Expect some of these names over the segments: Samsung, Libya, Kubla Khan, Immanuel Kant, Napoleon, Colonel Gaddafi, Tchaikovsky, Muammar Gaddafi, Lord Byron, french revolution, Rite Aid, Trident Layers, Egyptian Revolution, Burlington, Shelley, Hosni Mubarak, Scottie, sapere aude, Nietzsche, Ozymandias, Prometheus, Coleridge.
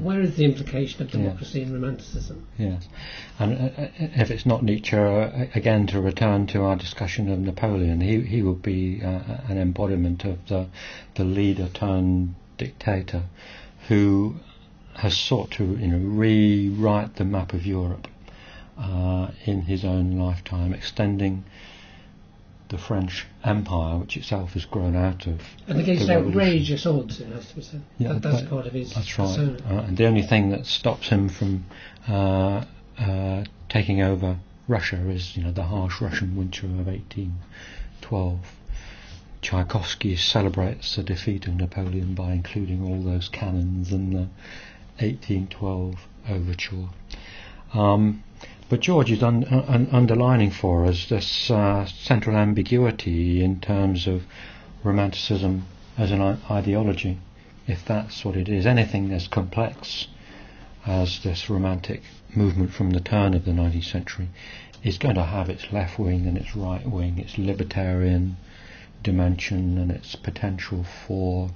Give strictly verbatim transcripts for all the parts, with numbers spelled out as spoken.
Where is the implication of democracy yeah. in Romanticism? Yes, and uh, if it's not Nietzsche, uh, again to return to our discussion of Napoleon, he he would be uh, an embodiment of the the leader turned dictator, who has sought to you know rewrite the map of Europe uh, in his own lifetime, extending the French Empire, which itself has grown out of, and against outrageous odds, it has to be said. Yeah, that, that's that, part of his that's right. persona. Uh, and the only thing that stops him from uh, uh, taking over Russia is, you know, the harsh Russian winter of eighteen twelve. Tchaikovsky celebrates the defeat of Napoleon by including all those cannons in the eighteen twelve overture. Um, But George is un un underlining for us this uh, central ambiguity in terms of Romanticism as an ideology, if that's what it is. Anything as complex as this Romantic movement from the turn of the nineteenth century is going to have its left wing and its right wing, its libertarian dimension and its potential for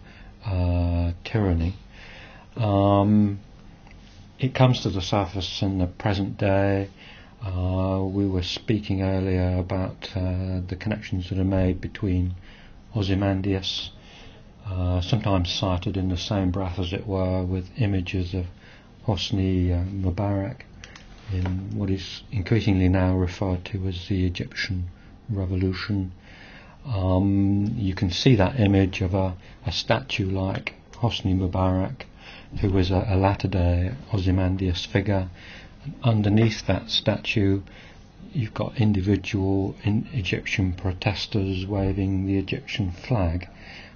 uh, tyranny. Um, it comes to the surface in the present day. Uh, we were speaking earlier about uh, the connections that are made between Ozymandias, uh, sometimes cited in the same breath, as it were, with images of Hosni uh, Mubarak in what is increasingly now referred to as the Egyptian Revolution. Um, you can see that image of a, a statue like Hosni Mubarak, who was a, a latter-day Ozymandias figure. Underneath that statue you've got individual in Egyptian protesters waving the Egyptian flag,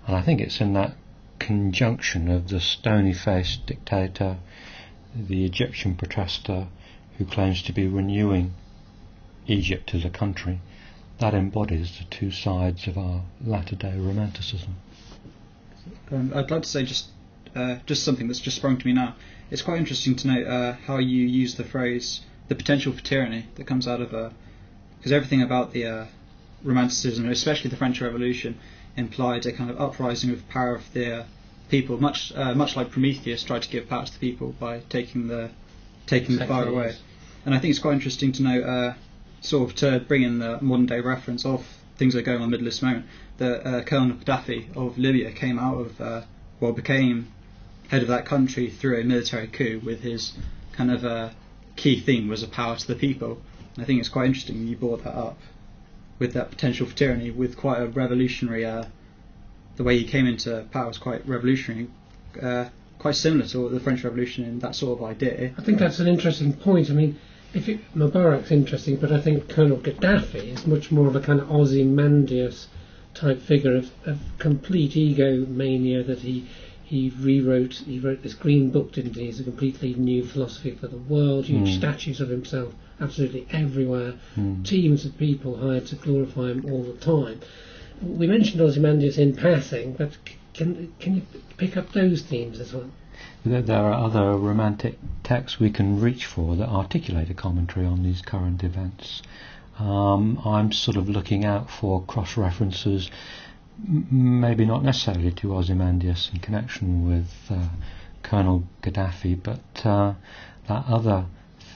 and I think it's in that conjunction of the stony-faced dictator, the Egyptian protester who claims to be renewing Egypt as a country, that embodies the two sides of our latter-day Romanticism. um, I'd like to say just uh, just something that's just sprung to me now. It's quite interesting to note uh, how you use the phrase "the potential for tyranny" that comes out of, because uh, everything about the uh, Romanticism, especially the French Revolution, implied a kind of uprising of power of the uh, people, much uh, much like Prometheus tried to give power to the people by taking the taking exactly. the fire away. And I think it's quite interesting to note, uh, sort of to bring in the modern day reference of things that are going on in the Middle East moment, that uh, Colonel Gaddafi of Libya came out of, uh, well, became head of that country through a military coup, with his kind of uh, key theme was a power to the people. And I think it's quite interesting you brought that up with that potential for tyranny, with quite a revolutionary, uh, the way he came into power was quite revolutionary, uh, quite similar to the French Revolution in that sort of idea. I think that's an interesting point. I mean, if it, Mubarak's interesting, but I think Colonel Gaddafi is much more of a kind of Ozymandias type figure of, of complete egomania, that he He rewrote, he wrote this green book, didn't he? It's a completely new philosophy for the world, huge mm. statues of himself absolutely everywhere, mm. teams of people hired to glorify him all the time. We mentioned Ozymandias in passing, but can, can you pick up those themes as well? There are other Romantic texts we can reach for that articulate a commentary on these current events. Um, I'm sort of looking out for cross-references, maybe not necessarily to Ozymandias in connection with uh, Colonel Gaddafi, but uh, that other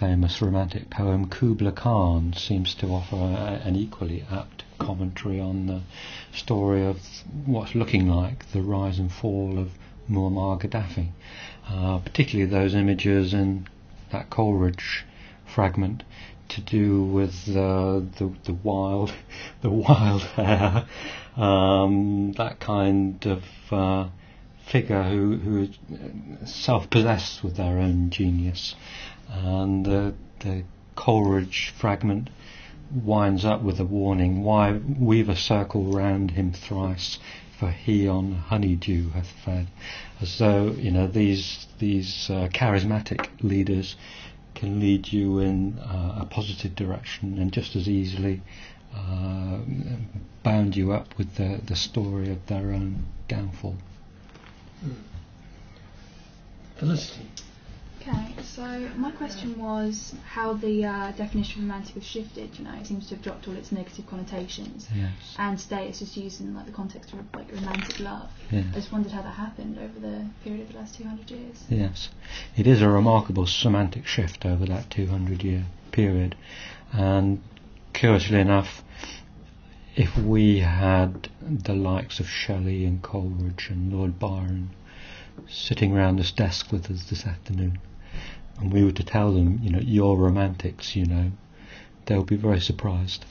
famous Romantic poem, Kubla Khan, seems to offer a, an equally apt commentary on the story of what's looking like the rise and fall of Muammar Gaddafi, uh, particularly those images in that Coleridge fragment to do with uh, the, the wild the wild hair. Um, that kind of uh, figure who, who is self-possessed with their own genius, and the, the Coleridge fragment winds up with a warning: "Why weave a circle round him thrice, for he on honeydew hath fed," as though you know these these uh, charismatic leaders can lead you in uh, a positive direction and just as easily Uh, bound you up with the, the story of their own downfall. Mm. Felicity. Okay, so my question was how the uh, definition of romantic has shifted. You know, it seems to have dropped all its negative connotations, yes. and today it's just used in like the context of like romantic love. Yes. I just wondered how that happened over the period of the last two hundred years. Yes, it is a remarkable semantic shift over that two hundred year period, and curiously enough, if we had the likes of Shelley and Coleridge and Lord Byron sitting around this desk with us this afternoon, and we were to tell them, you know, you're romantics, you know, they'll be very surprised,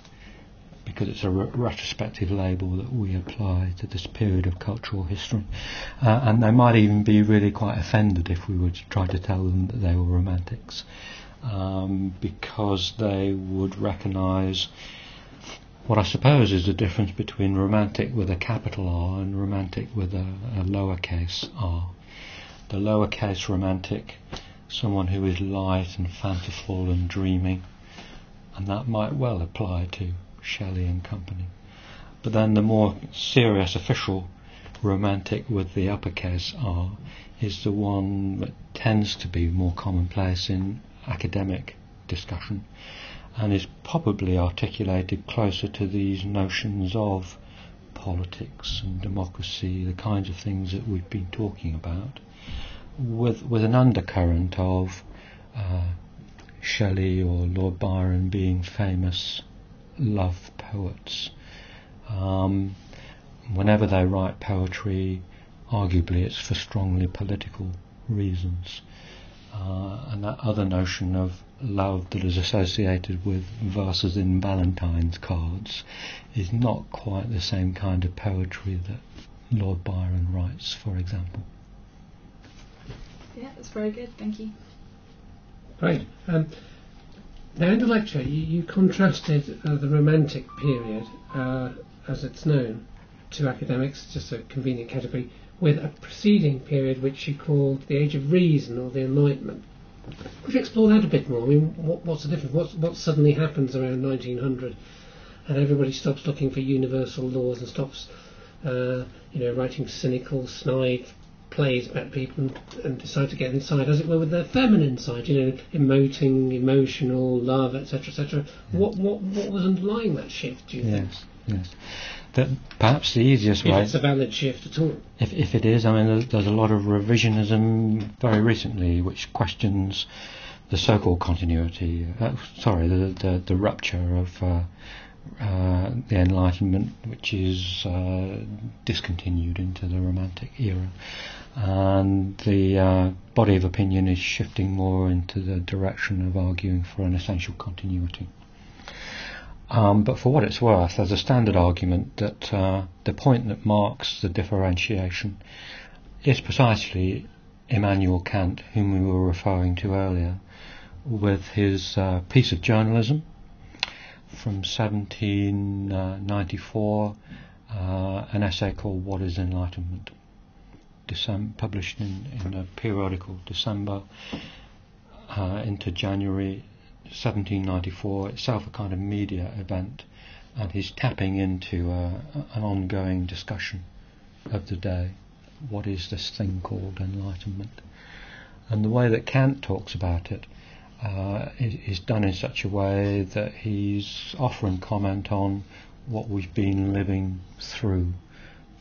because it's a re retrospective label that we apply to this period of cultural history, uh, and they might even be really quite offended if we were to try to tell them that they were romantics, um, because they would recognise what I suppose is the difference between romantic with a capital R and romantic with a, a lowercase r. The lowercase romantic, someone who is light and fanciful and dreaming, and that might well apply to Shelley and company. But then the more serious official romantic with the uppercase R is the one that tends to be more commonplace in academic discussion, and is probably articulated closer to these notions of politics and democracy, the kinds of things that we've been talking about, with with an undercurrent of uh, Shelley or Lord Byron being famous love poets. Um, whenever they write poetry, arguably it's for strongly political reasons. Uh, and that other notion of love that is associated with verses in Valentine's cards is not quite the same kind of poetry that Lord Byron writes, for example. Yeah, that's very good, thank you. Great. Um, now in the lecture you, you contrasted uh, the Romantic period, uh, as it's known to academics, just a convenient category, with a preceding period which you called the Age of Reason or the Enlightenment. Could you explore that a bit more? I mean, what, what's the difference? What's, what suddenly happens around nineteen hundred, and everybody stops looking for universal laws and stops, uh, you know, writing cynical, snide plays about people, and, and decide to get inside, as it were, with their feminine side, you know, emoting, emotional, love, et cetera, et cetera. Yeah. What, what, what was underlying that shift, do you yes, think? Yes, yes. That perhaps the easiest if way. If it's a valid shift at all. If, if it is, I mean, there's, there's a lot of revisionism very recently which questions the so-called continuity. Uh, sorry, the, the the rupture of uh, uh, the Enlightenment, which is uh, discontinued into the Romantic era, and the uh, body of opinion is shifting more into the direction of arguing for an essential continuity. Um, but for what it's worth, there's a standard argument that uh, the point that marks the differentiation is precisely Immanuel Kant, whom we were referring to earlier, with his uh, piece of journalism from seventeen ninety-four, uh, an essay called What is Enlightenment, December, published in, in a periodical December uh, into January seventeen ninety-four, itself a kind of media event, and he's tapping into a, an ongoing discussion of the day. What is this thing called enlightenment? And the way that Kant talks about it uh, is, is done in such a way that he's offering comment on what we've been living through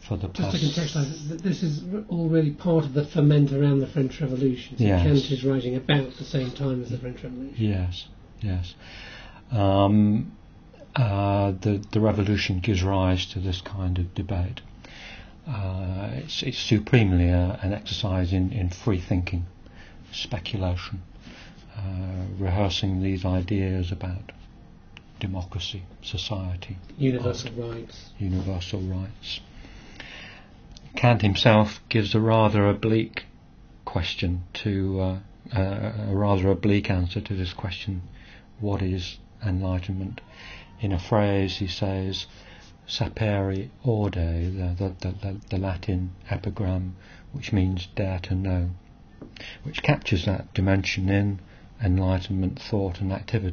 for the past. Just to contextualise, this is all really part of the ferment around the French Revolution. So yes. Kant is writing about the same time as the French Revolution. Yes. Yes, um, uh, the the revolution gives rise to this kind of debate. Uh, it's, it's supremely a, an exercise in, in free thinking, speculation, uh, rehearsing these ideas about democracy, society, universal art, rights, universal rights. Kant himself gives a rather oblique question to uh, uh, a rather oblique answer to this question. What is enlightenment? In a phrase he says, sapere aude, the, the, the, the Latin epigram, which means dare to know, which captures that dimension in enlightenment thought and activity.